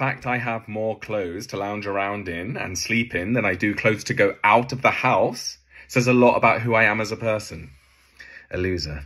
fact I have more clothes to lounge around in and sleep in than I do clothes to go out of the house says a lot about who I am as a person. A loser.